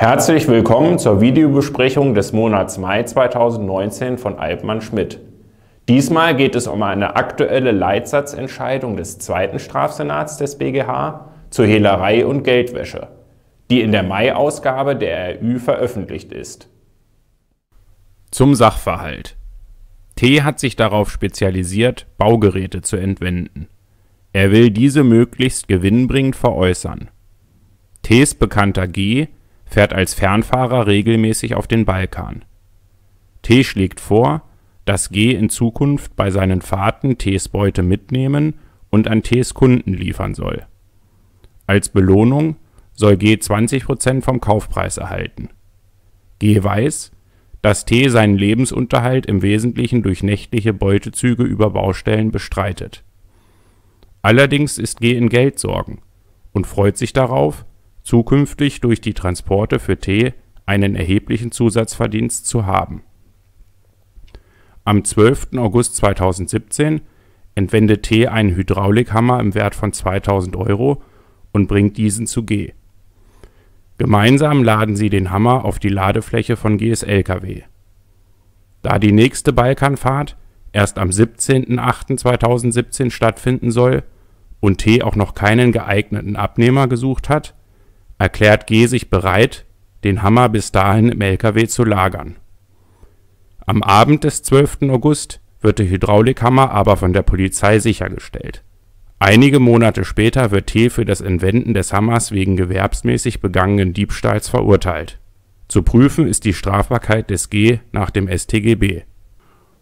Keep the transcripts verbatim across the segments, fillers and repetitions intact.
Herzlich willkommen zur Videobesprechung des Monats Mai zweitausendneunzehn von Alpmann Schmidt. Diesmal geht es um eine aktuelle Leitsatzentscheidung des zweiten Strafsenats des B G H zur Hehlerei und Geldwäsche, die in der Mai-Ausgabe der R Ü veröffentlicht ist. Zum Sachverhalt. T hat sich darauf spezialisiert, Baugeräte zu entwenden. Er will diese möglichst gewinnbringend veräußern. Ts Bekannter G fährt als Fernfahrer regelmäßig auf den Balkan. T schlägt vor, dass G in Zukunft bei seinen Fahrten Ts Beute mitnehmen und an Ts Kunden liefern soll. Als Belohnung soll G zwanzig Prozent vom Kaufpreis erhalten. G weiß, dass T seinen Lebensunterhalt im Wesentlichen durch nächtliche Beutezüge über Baustellen bestreitet. Allerdings ist G in Geldsorgen und freut sich darauf, zukünftig durch die Transporte für T einen erheblichen Zusatzverdienst zu haben. Am zwölften August zweitausendsiebzehn entwendet T einen Hydraulikhammer im Wert von zweitausend Euro und bringt diesen zu G. Gemeinsam laden sie den Hammer auf die Ladefläche von Gs L K W. Da die nächste Balkanfahrt erst am siebzehnten achten zweitausendsiebzehn stattfinden soll und T auch noch keinen geeigneten Abnehmer gesucht hat, erklärt G sich bereit, den Hammer bis dahin im L K W zu lagern. Am Abend des zwölften August wird der Hydraulikhammer aber von der Polizei sichergestellt. Einige Monate später wird T für das Entwenden des Hammers wegen gewerbsmäßig begangenen Diebstahls verurteilt. Zu prüfen ist die Strafbarkeit des G nach dem S t G B.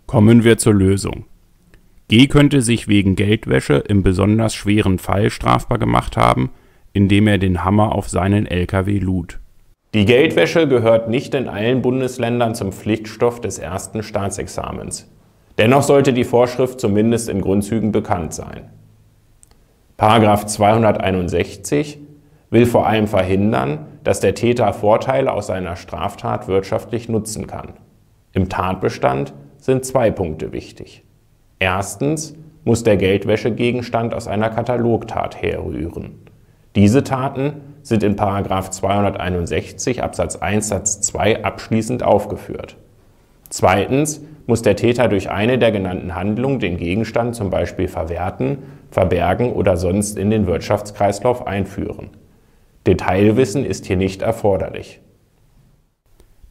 Kommen wir zur Lösung. G könnte sich wegen Geldwäsche im besonders schweren Fall strafbar gemacht haben, indem er den Hammer auf seinen L K W lud. Die Geldwäsche gehört nicht in allen Bundesländern zum Pflichtstoff des ersten Staatsexamens. Dennoch sollte die Vorschrift zumindest in Grundzügen bekannt sein. Paragraph zweihunderteinundsechzig will vor allem verhindern, dass der Täter Vorteile aus seiner Straftat wirtschaftlich nutzen kann. Im Tatbestand sind zwei Punkte wichtig. Erstens muss der Geldwäschegegenstand aus einer Katalogtat herrühren. Diese Taten sind in Paragraph zweihunderteinundsechzig Absatz eins Satz zwei abschließend aufgeführt. Zweitens muss der Täter durch eine der genannten Handlungen den Gegenstand zum Beispiel verwerten, verbergen oder sonst in den Wirtschaftskreislauf einführen. Detailwissen ist hier nicht erforderlich.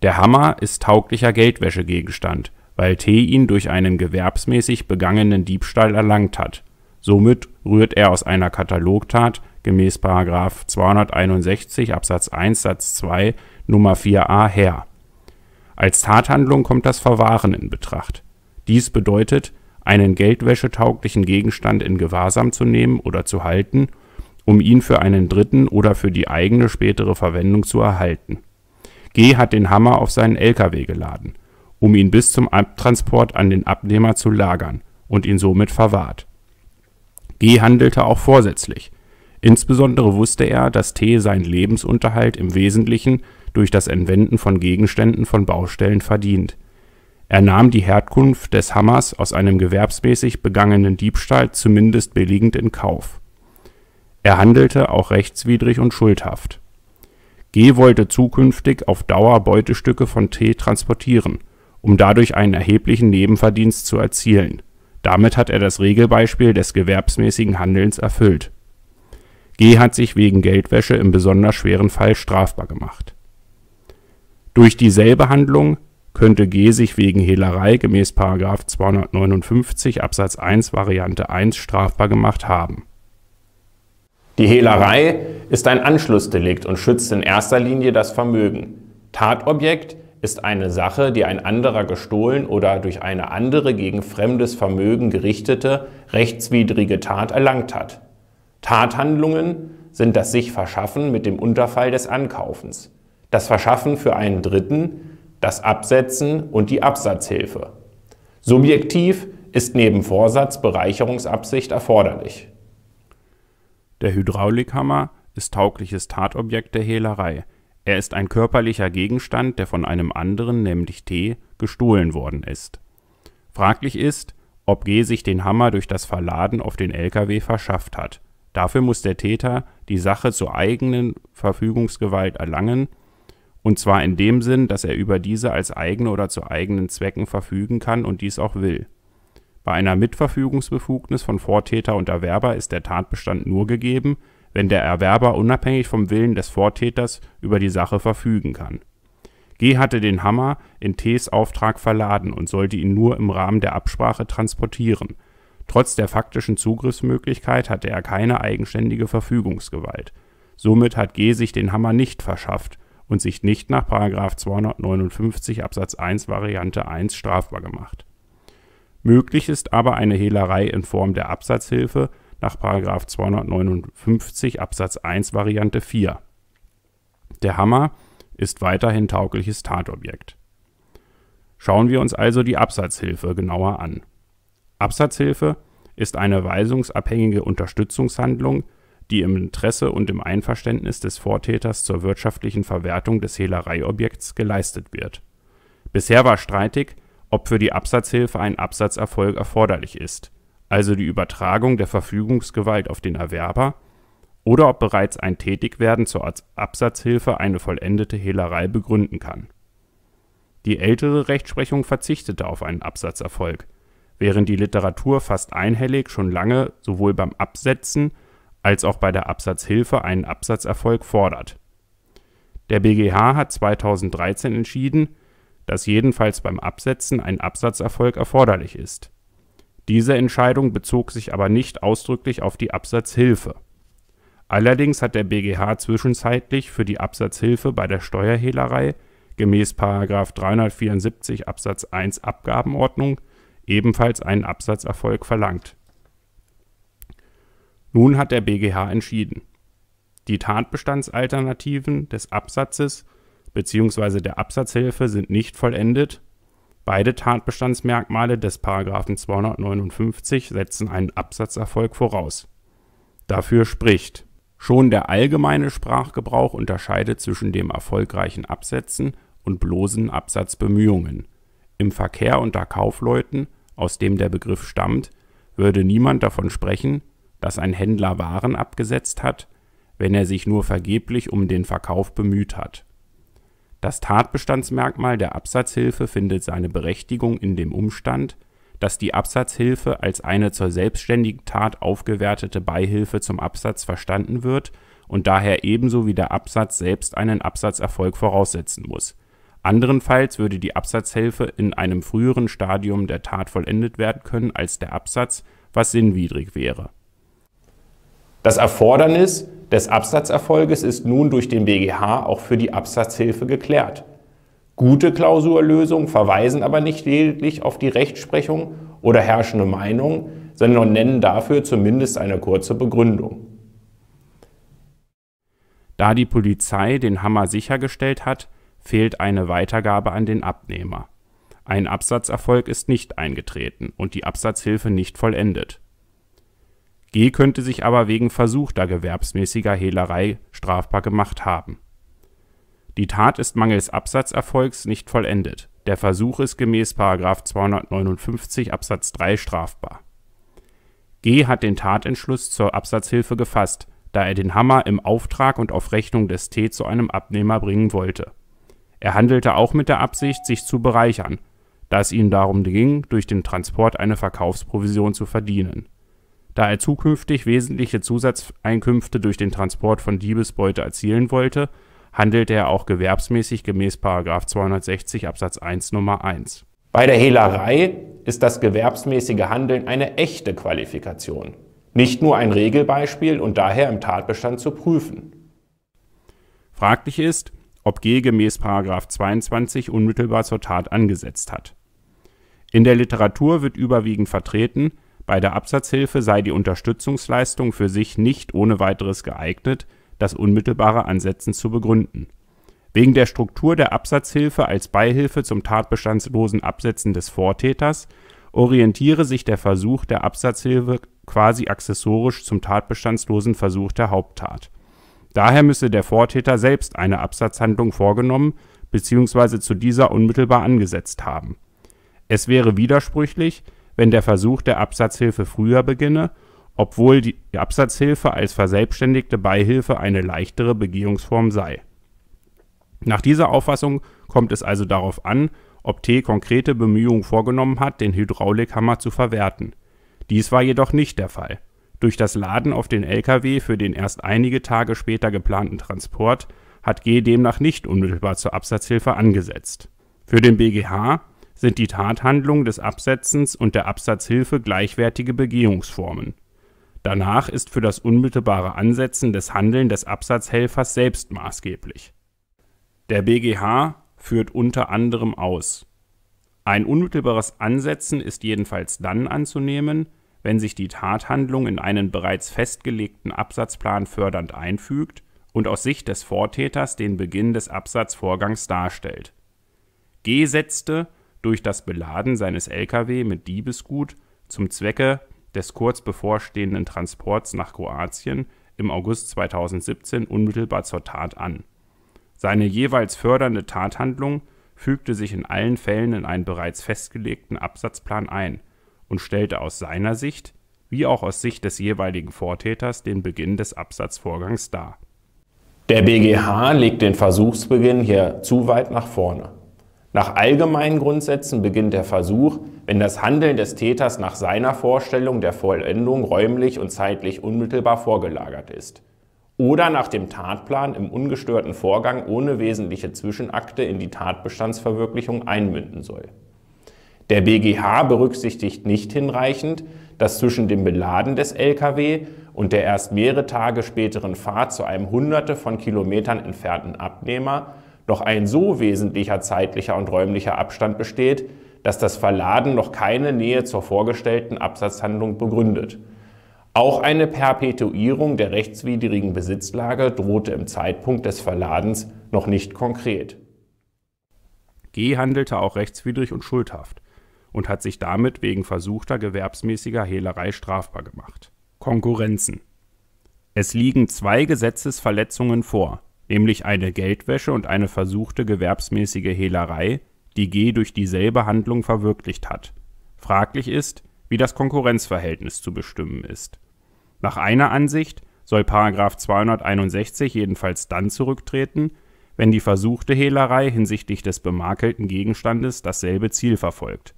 Der Hammer ist tauglicher Geldwäschegegenstand, weil T ihn durch einen gewerbsmäßig begangenen Diebstahl erlangt hat. Somit rührt er aus einer Katalogtat gemäß Paragraph zweihunderteinundsechzig Absatz eins Satz zwei Nummer vier a her. Als Tathandlung kommt das Verwahren in Betracht. Dies bedeutet, einen geldwäschetauglichen Gegenstand in Gewahrsam zu nehmen oder zu halten, um ihn für einen Dritten oder für die eigene spätere Verwendung zu erhalten. G hat den Hammer auf seinen L K W geladen, um ihn bis zum Abtransport an den Abnehmer zu lagern und ihn somit verwahrt. G handelte auch vorsätzlich. Insbesondere wusste er, dass T seinen Lebensunterhalt im Wesentlichen durch das Entwenden von Gegenständen von Baustellen verdient. Er nahm die Herkunft des Hammers aus einem gewerbsmäßig begangenen Diebstahl zumindest billigend in Kauf. Er handelte auch rechtswidrig und schuldhaft. G wollte zukünftig auf Dauer Beutestücke von T transportieren, um dadurch einen erheblichen Nebenverdienst zu erzielen. Damit hat er das Regelbeispiel des gewerbsmäßigen Handelns erfüllt. G hat sich wegen Geldwäsche im besonders schweren Fall strafbar gemacht. Durch dieselbe Handlung könnte G sich wegen Hehlerei gemäß Paragraph zweihundertneunundfünfzig Absatz eins Variante eins strafbar gemacht haben. Die Hehlerei ist ein Anschlussdelikt und schützt in erster Linie das Vermögen. Tatobjekt ist eine Sache, die ein anderer gestohlen oder durch eine andere gegen fremdes Vermögen gerichtete, rechtswidrige Tat erlangt hat. Tathandlungen sind das sich Verschaffen mit dem Unterfall des Ankaufens, das Verschaffen für einen Dritten, das Absetzen und die Absatzhilfe. Subjektiv ist neben Vorsatz Bereicherungsabsicht erforderlich. Der Hydraulikhammer ist taugliches Tatobjekt der Hehlerei. Er ist ein körperlicher Gegenstand, der von einem anderen, nämlich T, gestohlen worden ist. Fraglich ist, ob G sich den Hammer durch das Verladen auf den L K W verschafft hat. Dafür muss der Täter die Sache zur eigenen Verfügungsgewalt erlangen Und zwar in dem Sinn, dass er über diese als eigene oder zu eigenen Zwecken verfügen kann und dies auch will. Bei einer Mitverfügungsbefugnis von Vortäter und Erwerber ist der Tatbestand nur gegeben, wenn der Erwerber unabhängig vom Willen des Vortäters über die Sache verfügen kann. G hatte den Hammer in T's Auftrag verladen und sollte ihn nur im Rahmen der Absprache transportieren. Trotz der faktischen Zugriffsmöglichkeit hatte er keine eigenständige Verfügungsgewalt. Somit hat G sich den Hammer nicht verschafft und sich nicht nach Paragraph zweihundertneunundfünfzig Absatz eins Variante eins strafbar gemacht. Möglich ist aber eine Hehlerei in Form der Absatzhilfe nach Paragraph zweihundertneunundfünfzig Absatz eins Variante vier. Der Hammer ist weiterhin taugliches Tatobjekt. Schauen wir uns also die Absatzhilfe genauer an. Absatzhilfe ist eine weisungsabhängige Unterstützungshandlung, die im Interesse und im Einverständnis des Vortäters zur wirtschaftlichen Verwertung des Hehlereiobjekts geleistet wird. Bisher war streitig, ob für die Absatzhilfe ein Absatzerfolg erforderlich ist, also die Übertragung der Verfügungsgewalt auf den Erwerber, oder ob bereits ein Tätigwerden zur Absatzhilfe eine vollendete Hehlerei begründen kann. Die ältere Rechtsprechung verzichtete auf einen Absatzerfolg, während die Literatur fast einhellig schon lange sowohl beim Absetzen als auch bei der Absatzhilfe einen Absatzerfolg fordert. Der B G H hat zweitausenddreizehn entschieden, dass jedenfalls beim Absetzen ein Absatzerfolg erforderlich ist. Diese Entscheidung bezog sich aber nicht ausdrücklich auf die Absatzhilfe. Allerdings hat der B G H zwischenzeitlich für die Absatzhilfe bei der Steuerhehlerei gemäß Paragraph dreihundertvierundsiebzig Absatz eins Abgabenordnung ebenfalls einen Absatzerfolg verlangt. Nun hat der B G H entschieden, die Tatbestandsalternativen des Absatzes bzw. der Absatzhilfe sind nicht vollendet. Beide Tatbestandsmerkmale des Paragraphen zweihundertneunundfünfzig setzen einen Absatzerfolg voraus. Dafür spricht: Schon der allgemeine Sprachgebrauch unterscheidet zwischen dem erfolgreichen Absetzen und bloßen Absatzbemühungen. Im Verkehr unter Kaufleuten, aus dem der Begriff stammt, würde niemand davon sprechen, dass ein Händler Waren abgesetzt hat, wenn er sich nur vergeblich um den Verkauf bemüht hat. Das Tatbestandsmerkmal der Absatzhilfe findet seine Berechtigung in dem Umstand, dass die Absatzhilfe als eine zur selbstständigen Tat aufgewertete Beihilfe zum Absatz verstanden wird und daher ebenso wie der Absatz selbst einen Absatzerfolg voraussetzen muss. Anderenfalls würde die Absatzhilfe in einem früheren Stadium der Tat vollendet werden können als der Absatz, was sinnwidrig wäre. Das Erfordernis des Absatzerfolges ist nun durch den B G H auch für die Absatzhilfe geklärt. Gute Klausurlösungen verweisen aber nicht lediglich auf die Rechtsprechung oder herrschende Meinung, sondern nennen dafür zumindest eine kurze Begründung. Da die Polizei den Hammer sichergestellt hat, fehlt eine Weitergabe an den Abnehmer. Ein Absatzerfolg ist nicht eingetreten und die Absatzhilfe nicht vollendet. G könnte sich aber wegen versuchter gewerbsmäßiger Hehlerei strafbar gemacht haben. Die Tat ist mangels Absatzerfolgs nicht vollendet. Der Versuch ist gemäß Paragraph zweihundertneunundfünfzig Absatz drei strafbar. G hat den Tatentschluss zur Absatzhilfe gefasst, da er den Hammer im Auftrag und auf Rechnung des T zu einem Abnehmer bringen wollte. Er handelte auch mit der Absicht, sich zu bereichern, da es ihm darum ging, durch den Transport eine Verkaufsprovision zu verdienen. Da er zukünftig wesentliche Zusatzeinkünfte durch den Transport von Diebesbeute erzielen wollte, handelt er auch gewerbsmäßig gemäß Paragraph zweihundertsechzig Absatz eins Nummer eins. Bei der Hehlerei ist das gewerbsmäßige Handeln eine echte Qualifikation, nicht nur ein Regelbeispiel und daher im Tatbestand zu prüfen. Fraglich ist, ob G gemäß Paragraph zweiundzwanzig unmittelbar zur Tat angesetzt hat. In der Literatur wird überwiegend vertreten, bei der Absatzhilfe sei die Unterstützungsleistung für sich nicht ohne weiteres geeignet, das unmittelbare Ansetzen zu begründen. Wegen der Struktur der Absatzhilfe als Beihilfe zum tatbestandslosen Absetzen des Vortäters orientiere sich der Versuch der Absatzhilfe quasi accessorisch zum tatbestandslosen Versuch der Haupttat. Daher müsse der Vortäter selbst eine Absatzhandlung vorgenommen bzw. zu dieser unmittelbar angesetzt haben. Es wäre widersprüchlich, wenn der Versuch der Absatzhilfe früher beginne, obwohl die Absatzhilfe als verselbstständigte Beihilfe eine leichtere Begehungsform sei. Nach dieser Auffassung kommt es also darauf an, ob T konkrete Bemühungen vorgenommen hat, den Hydraulikhammer zu verwerten. Dies war jedoch nicht der Fall. Durch das Laden auf den L K W für den erst einige Tage später geplanten Transport hat G demnach nicht unmittelbar zur Absatzhilfe angesetzt. Für den B G H sind die Tathandlungen des Absetzens und der Absatzhilfe gleichwertige Begehungsformen. Danach ist für das unmittelbare Ansetzen des Handelns des Absatzhelfers selbst maßgeblich. Der B G H führt unter anderem aus: Ein unmittelbares Ansetzen ist jedenfalls dann anzunehmen, wenn sich die Tathandlung in einen bereits festgelegten Absatzplan fördernd einfügt und aus Sicht des Vortäters den Beginn des Absatzvorgangs darstellt. G setzte durch das Beladen seines L K W mit Diebesgut zum Zwecke des kurz bevorstehenden Transports nach Kroatien im August zweitausendsiebzehn unmittelbar zur Tat an. Seine jeweils fördernde Tathandlung fügte sich in allen Fällen in einen bereits festgelegten Absatzplan ein und stellte aus seiner Sicht, wie auch aus Sicht des jeweiligen Vortäters, den Beginn des Absatzvorgangs dar. Der B G H legt den Versuchsbeginn hier zu weit nach vorne. Nach allgemeinen Grundsätzen beginnt der Versuch, wenn das Handeln des Täters nach seiner Vorstellung der Vollendung räumlich und zeitlich unmittelbar vorgelagert ist oder nach dem Tatplan im ungestörten Vorgang ohne wesentliche Zwischenakte in die Tatbestandsverwirklichung einmünden soll. Der B G H berücksichtigt nicht hinreichend, dass zwischen dem Beladen des L K W und der erst mehrere Tage späteren Fahrt zu einem hunderte von Kilometern entfernten Abnehmer noch ein so wesentlicher zeitlicher und räumlicher Abstand besteht, dass das Verladen noch keine Nähe zur vorgestellten Absatzhandlung begründet. Auch eine Perpetuierung der rechtswidrigen Besitzlage drohte im Zeitpunkt des Verladens noch nicht konkret. G handelte auch rechtswidrig und schuldhaft und hat sich damit wegen versuchter gewerbsmäßiger Hehlerei strafbar gemacht. Konkurrenzen. Es liegen zwei Gesetzesverletzungen vor, nämlich eine Geldwäsche und eine versuchte gewerbsmäßige Hehlerei, die G durch dieselbe Handlung verwirklicht hat. Fraglich ist, wie das Konkurrenzverhältnis zu bestimmen ist. Nach einer Ansicht soll Paragraph zweihunderteinundsechzig jedenfalls dann zurücktreten, wenn die versuchte Hehlerei hinsichtlich des bemakelten Gegenstandes dasselbe Ziel verfolgt.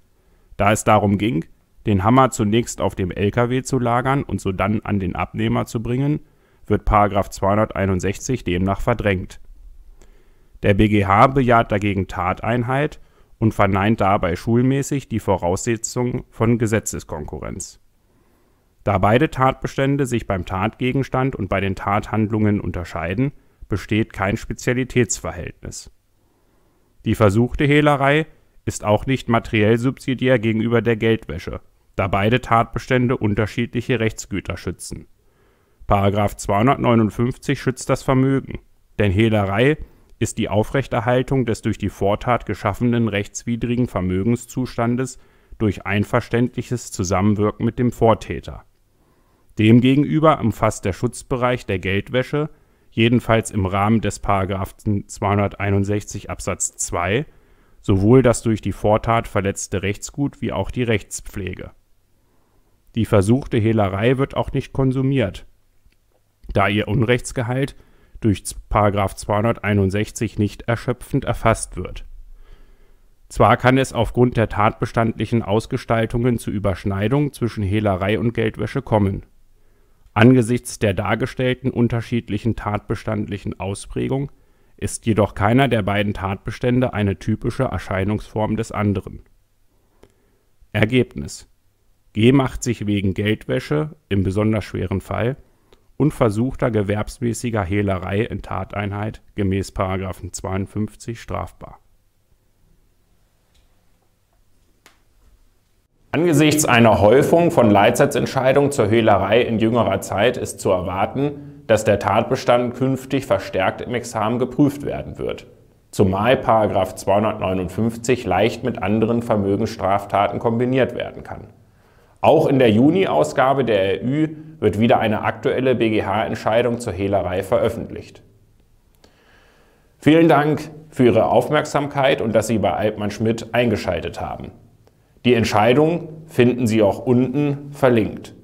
Da es darum ging, den Hammer zunächst auf dem L K W zu lagern und sodann an den Abnehmer zu bringen, wird Paragraph zweihunderteinundsechzig demnach verdrängt. Der B G H bejaht dagegen Tateinheit und verneint dabei schulmäßig die Voraussetzung von Gesetzeskonkurrenz. Da beide Tatbestände sich beim Tatgegenstand und bei den Tathandlungen unterscheiden, besteht kein Spezialitätsverhältnis. Die versuchte Hehlerei ist auch nicht materiell subsidiär gegenüber der Geldwäsche, da beide Tatbestände unterschiedliche Rechtsgüter schützen. Paragraph zweihundertneunundfünfzig schützt das Vermögen, denn Hehlerei ist die Aufrechterhaltung des durch die Vortat geschaffenen rechtswidrigen Vermögenszustandes durch einverständliches Zusammenwirken mit dem Vortäter. Demgegenüber umfasst der Schutzbereich der Geldwäsche, jedenfalls im Rahmen des Paragraphen zweihunderteinundsechzig Absatz zwei, sowohl das durch die Vortat verletzte Rechtsgut wie auch die Rechtspflege. Die versuchte Hehlerei wird auch nicht konsumiert, da ihr Unrechtsgehalt durch Paragraph zweihunderteinundsechzig nicht erschöpfend erfasst wird. Zwar kann es aufgrund der tatbestandlichen Ausgestaltungen zu Überschneidungen zwischen Hehlerei und Geldwäsche kommen. Angesichts der dargestellten unterschiedlichen tatbestandlichen Ausprägung ist jedoch keiner der beiden Tatbestände eine typische Erscheinungsform des anderen. Ergebnis: G macht sich wegen Geldwäsche im besonders schweren Fall und versuchter gewerbsmäßiger Hehlerei in Tateinheit gemäß Paragraphen zweiundfünfzig strafbar. Angesichts einer Häufung von Leitsatzentscheidungen zur Hehlerei in jüngerer Zeit ist zu erwarten, dass der Tatbestand künftig verstärkt im Examen geprüft werden wird, zumal Paragraph zweihundertneunundfünfzig leicht mit anderen Vermögensstraftaten kombiniert werden kann. Auch in der Juni-Ausgabe der R Ü wird wieder eine aktuelle B G H-Entscheidung zur Hehlerei veröffentlicht. Vielen Dank für Ihre Aufmerksamkeit und dass Sie bei Alpmann Schmidt eingeschaltet haben. Die Entscheidung finden Sie auch unten verlinkt.